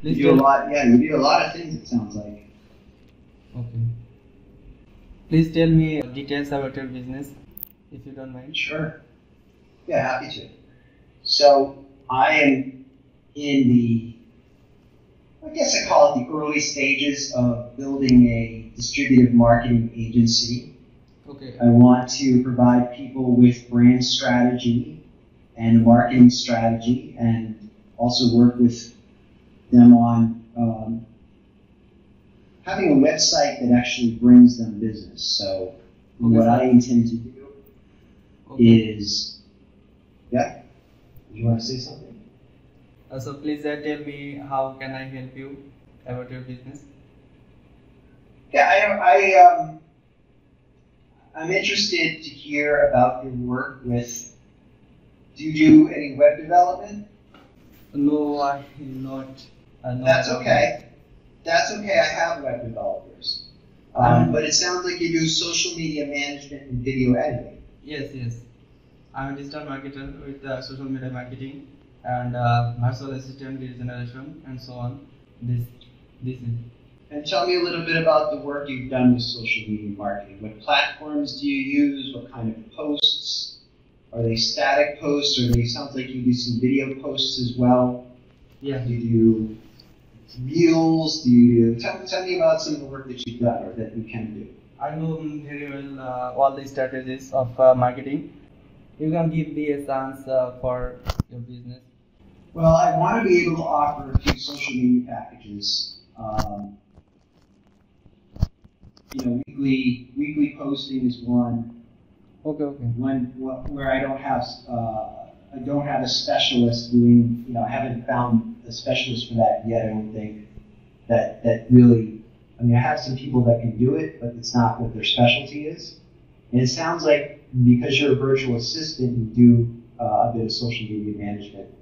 Please you do a lot. Yeah, you do a lot of things, it sounds like. Okay. Please tell me details about your business, if you don't mind. Sure. Yeah, happy to. So I am in the, I guess I call it the early stages of building a distributive marketing agency. Okay. I want to provide people with brand strategy and marketing strategy, and also work with them on having a website that actually brings them business. So what I intend to do is, yeah, you want to say something? So please tell me, how can I help you about your business? Yeah, I'm interested to hear about your work with, do you do any web development? No, I am not. That's okay. That's okay, I have web developers. But it sounds like you do social media management and video editing. Yes, yes. I'm a digital marketer with social media marketing and virtual assistant generation and so on. This is. And tell me a little bit about the work you've done with social media marketing. What platforms do you use? What kind of posts? Are they static posts, or it sounds like you do some video posts as well? Yeah. Do you do reels? Do you do, tell me about some of the work that you've done or that you can do. I know very well all the strategies of marketing. You can give me a chance for your business. Well, I want to be able to offer a few social media packages. You know, weekly posting is one. Okay. Where I don't have a specialist doing. You know, I haven't found a specialist for that yet. I don't think that really. I mean, I have some people that can do it, but it's not what their specialty is. And it sounds like because you're a virtual assistant, you do a bit of social media management.